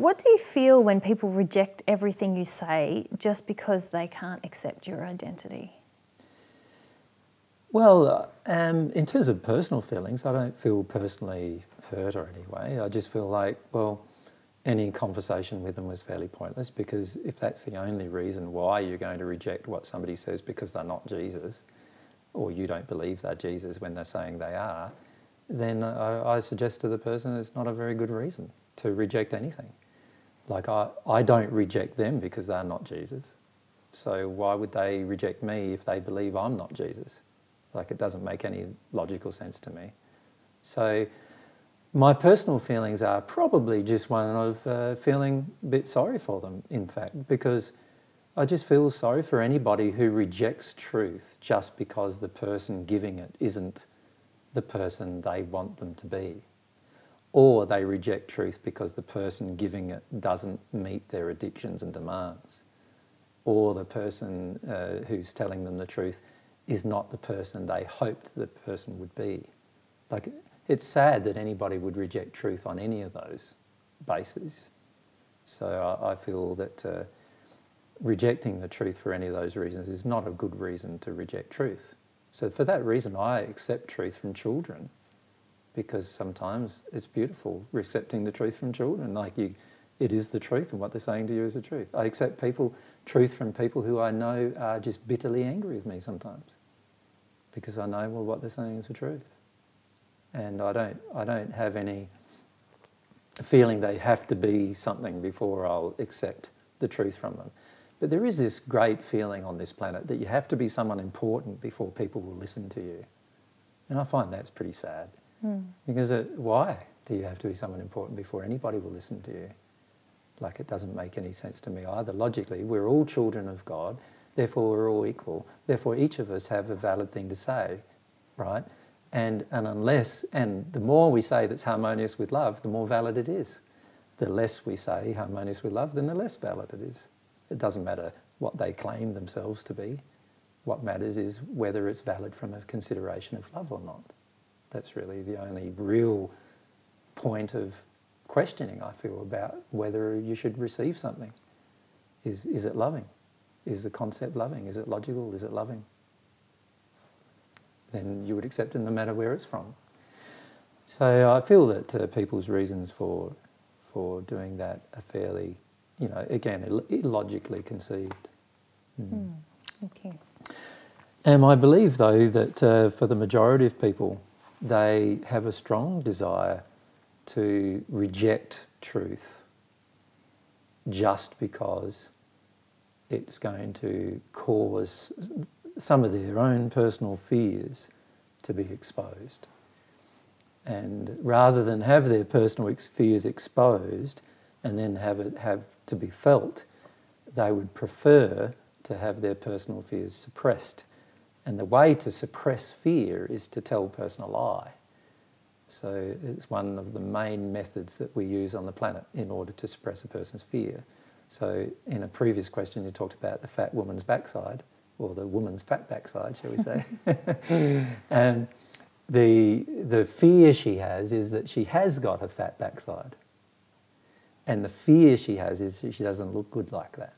What do you feel when people reject everything you say just because they can't accept your identity? Well, in terms of personal feelings, I don't feel personally hurt or any way. I just feel like, well, any conversation with them was fairly pointless, because if that's the only reason why you're going to reject what somebody says because they're not Jesus, or you don't believe they're Jesus when they're saying they are, then I suggest to the person it's not a very good reason to reject anything. Like, I don't reject them because they're not Jesus. So why would they reject me if they believe I'm not Jesus? Like, it doesn't make any logical sense to me. So my personal feelings are probably just one of feeling a bit sorry for them, in fact, because I just feel sorry for anybody who rejects truth just because the person giving it isn't the person they want them to be. Or they reject truth because the person giving it doesn't meet their addictions and demands. Or the person who's telling them the truth is not the person they hoped the person would be. Like, it's sad that anybody would reject truth on any of those bases. So I feel that rejecting the truth for any of those reasons is not a good reason to reject truth. So for that reason, I accept truth from children, because sometimes it's beautiful accepting the truth from children. Like, it is the truth, and what they're saying to you is the truth. I accept truth from people who I know are just bitterly angry with me sometimes, because I know, well, what they're saying is the truth. And I don't have any feeling they have to be something before I'll accept the truth from them. But there is this great feeling on this planet that you have to be someone important before people will listen to you. And I find that's pretty sad. Mm. Because why do you have to be someone important before anybody will listen to you? Like, it doesn't make any sense to me either. Logically, we're all children of God, therefore we're all equal. Therefore, each of us have a valid thing to say, right? And the more we say that's harmonious with love, the more valid it is. The less we say harmonious with love, then the less valid it is. It doesn't matter what they claim themselves to be. What matters is whether it's valid from a consideration of love or not. That's really the only real point of questioning, I feel, about whether you should receive something. Is it loving? Is the concept loving? Is it logical? Is it loving? Then you would accept it no matter where it's from. So I feel that people's reasons for doing that are fairly, you know, again, illogically conceived. Mm. Okay. And I believe, though, that for the majority of people, they have a strong desire to reject truth just because it's going to cause some of their own personal fears to be exposed. And rather than have their personal fears exposed and then have to be felt, they would prefer to have their personal fears suppressed. And the way to suppress fear is to tell a person a lie. So it's one of the main methods that we use on the planet in order to suppress a person's fear. So in a previous question, you talked about the fat woman's backside, or the woman's fat backside, shall we say. And the fear she has is that she has got a fat backside. And the fear she has is she doesn't look good like that.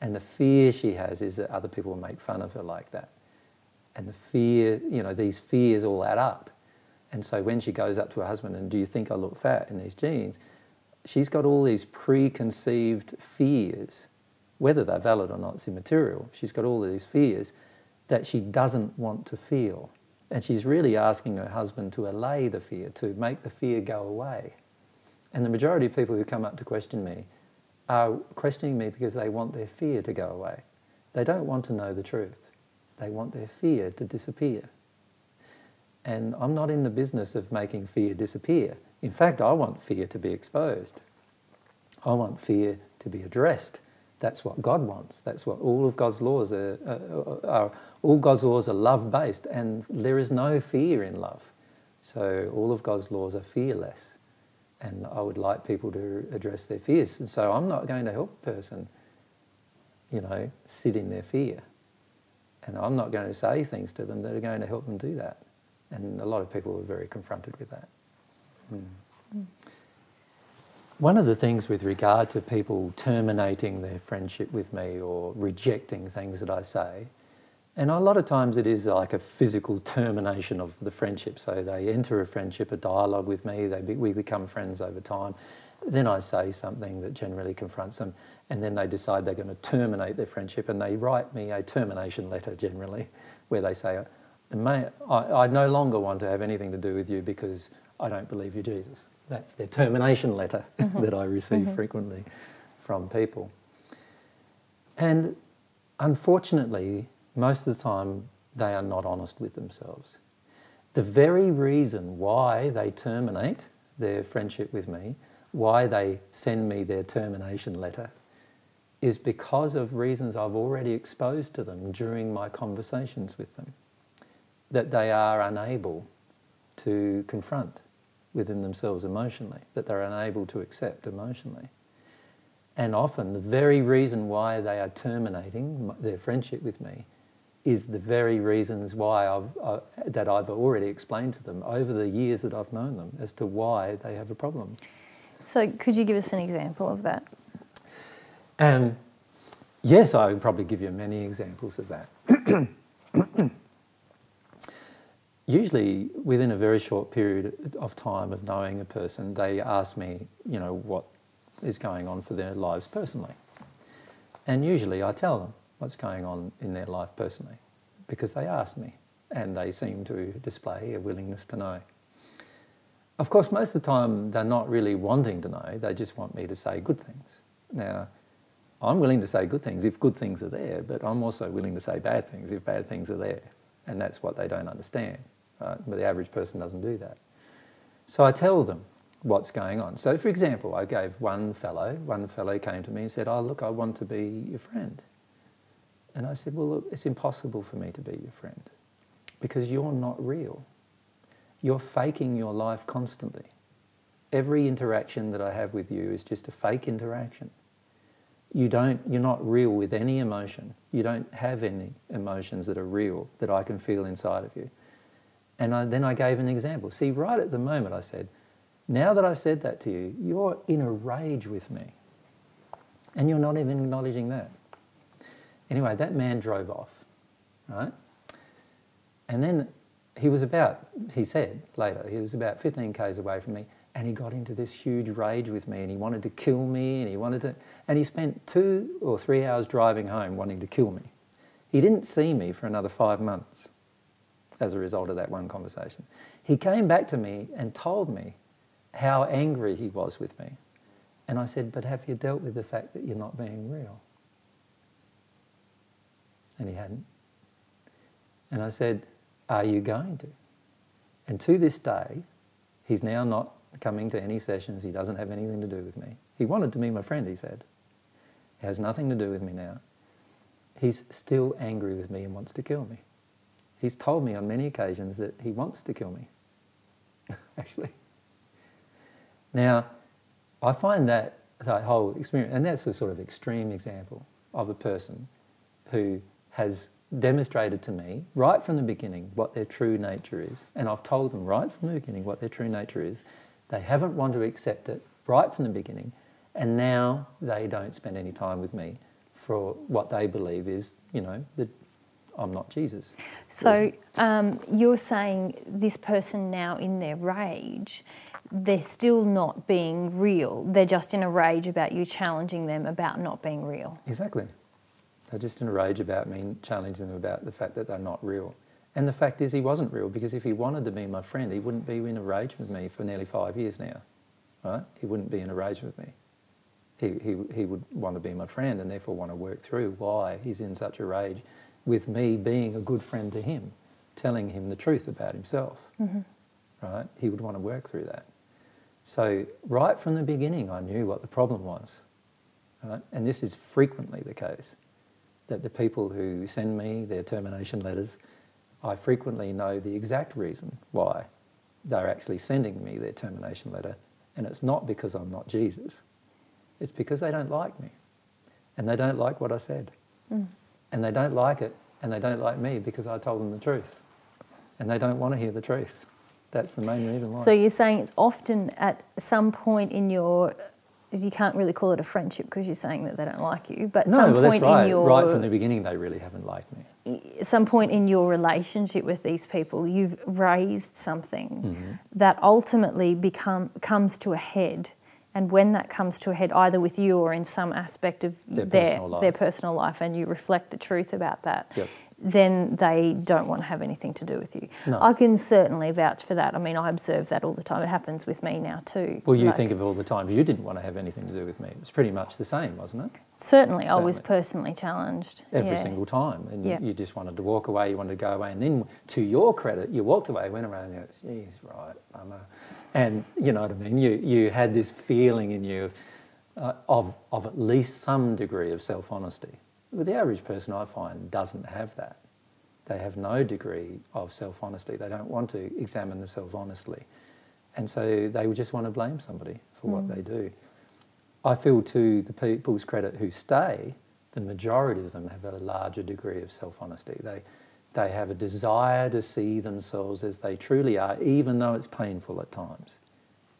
And the fear she has is that other people will make fun of her like that. And the fear, you know, these fears all add up. And so when she goes up to her husband and, do you think I look fat in these jeans? She's got all these preconceived fears, whether they're valid or not, it's immaterial. She's got all these fears that she doesn't want to feel. And she's really asking her husband to allay the fear, to make the fear go away. And the majority of people who come up to question me are questioning me because they want their fear to go away. They don't want to know the truth. They want their fear to disappear. And I'm not in the business of making fear disappear. In fact, I want fear to be exposed. I want fear to be addressed. That's what God wants. That's what all of God's laws are. All God's laws are love-based, and there is no fear in love. So all of God's laws are fearless. And I would like people to address their fears. And so I'm not going to help a person, you know, sit in their fear. And I'm not going to say things to them that are going to help them do that. And a lot of people are very confronted with that. Mm. Mm. One of the things with regard to people terminating their friendship with me or rejecting things that I say, and a lot of times it is like a physical termination of the friendship. So they enter a friendship, a dialogue with me, we become friends over time. Then I say something that generally confronts them, and then they decide they're going to terminate their friendship, and they write me a termination letter generally where they say, I no longer want to have anything to do with you because I don't believe you, Jesus. That's their termination letter that I receive frequently from people. And unfortunately, most of the time, they are not honest with themselves. The very reason why they terminate their friendship with me, why they send me their termination letter, is because of reasons I've already exposed to them during my conversations with them, that they are unable to confront within themselves emotionally, that they're unable to accept emotionally. And often the very reason why they are terminating their friendship with me is the very reasons why that I've already explained to them over the years that I've known them as to why they have a problem. So could you give us an example of that? Yes, I would probably give you many examples of that. Usually within a very short period of time of knowing a person, they ask me, you know, what is going on for their lives personally. And usually I tell them what's going on in their life personally because they ask me and they seem to display a willingness to know. Of course, most of the time they're not really wanting to know, they just want me to say good things. Now, I'm willing to say good things if good things are there, but I'm also willing to say bad things if bad things are there. And that's what they don't understand. Right? But the average person doesn't do that. So I tell them what's going on. So for example, I gave one fellow came to me and said, oh look, I want to be your friend. And I said, well look, it's impossible for me to be your friend because you're not real. You're faking your life constantly. Every interaction that I have with you is just a fake interaction. You're not real with any emotion. You don't have any emotions that are real that I can feel inside of you. And then I gave an example. See, right at the moment I said, now that I said that to you, you're in a rage with me. And you're not even acknowledging that. Anyway, that man drove off, right? And then he said later, he was about 15 k's away from me, and he got into this huge rage with me, and he wanted to kill me, and he spent 2 or 3 hours driving home wanting to kill me. He didn't see me for another 5 months as a result of that one conversation. He came back to me and told me how angry he was with me. And I said, but have you dealt with the fact that you're not being real? And he hadn't. And I said, are you going to? And to this day, he's now not coming to any sessions. He doesn't have anything to do with me. He wanted to be my friend, he said. It has nothing to do with me now. He's still angry with me and wants to kill me. He's told me on many occasions that he wants to kill me, actually. Now, I find that whole experience, and that's a sort of extreme example of a person who has demonstrated to me right from the beginning what their true nature is, and I've told them right from the beginning what their true nature is. They haven't wanted to accept it right from the beginning, and now they don't spend any time with me for what they believe is, you know, that I'm not Jesus. So you're saying this person now in their rage, they're still not being real. They're just in a rage about you challenging them about not being real. Exactly. They're just in a rage about me and challenging them about the fact that they're not real. And the fact is he wasn't real, because if he wanted to be my friend, he wouldn't be in a rage with me for nearly 5 years now. Right? He wouldn't be in a rage with me. He would want to be my friend and therefore want to work through why he's in such a rage with me being a good friend to him, telling him the truth about himself. Mm-hmm. Right? He would want to work through that. So right from the beginning I knew what the problem was. Right? And this is frequently the case, that the people who send me their termination letters, I frequently know the exact reason why they're actually sending me their termination letter, and it's not because I'm not Jesus. It's because they don't like me, and they don't like what I said. Mm. And they don't like it, and they don't like me because I told them the truth, and they don't want to hear the truth. That's the main reason why. So you're saying it's often at some point in your you can't really call it a friendship because you're saying that they don't like you. But no, some well, point that's right. In your right from the beginning, they really haven't liked me. Some point in your relationship with these people, you've raised something that ultimately comes to a head. And when that comes to a head, either with you or in some aspect of their personal life, and you reflect the truth about that, then they don't want to have anything to do with you. No. I can certainly vouch for that. I mean, I observe that all the time. It happens with me now too. Well, you like, think of all the times you didn't want to have anything to do with me. It was pretty much the same, wasn't it? Certainly. I was personally challenged. Every single time. And you just wanted to walk away, you wanted to go away. And then, to your credit, you walked away, went around and you went, geez, right, bummer. And you know what I mean? You had this feeling in you of at least some degree of self-honesty. Well, the average person, I find, doesn't have that. They have no degree of self-honesty. They don't want to examine themselves honestly. And so they would just want to blame somebody for what they do. I feel, to the people's credit who stay, the majority of them have a larger degree of self-honesty. They have a desire to see themselves as they truly are, even though it's painful at times.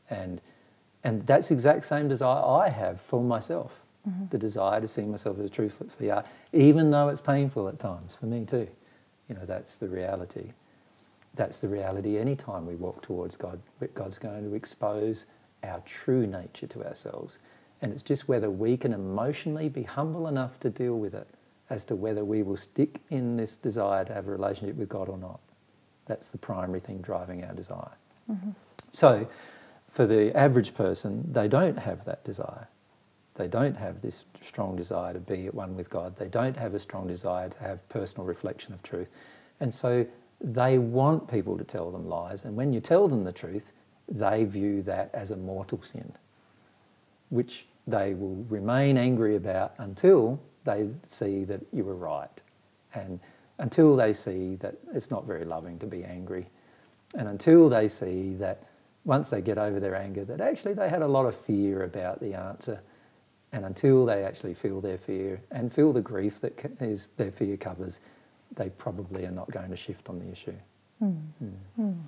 And that's the exact same desire I have for myself. The desire to see myself as truthfully are, even though it's painful at times, for me too. You know, that's the reality. That's the reality any time we walk towards God. God's going to expose our true nature to ourselves. And it's just whether we can emotionally be humble enough to deal with it as to whether we will stick in this desire to have a relationship with God or not. That's the primary thing driving our desire. So for the average person, they don't have that desire. They don't have this strong desire to be at one with God. They don't have a strong desire to have personal reflection of truth. And so they want people to tell them lies. And when you tell them the truth, they view that as a mortal sin, which they will remain angry about until they see that you were right. And until they see that it's not very loving to be angry. And until they see that once they get over their anger, that actually they had a lot of fear about the answer. And until they actually feel their fear and feel the grief that is their fear covers, they probably are not going to shift on the issue.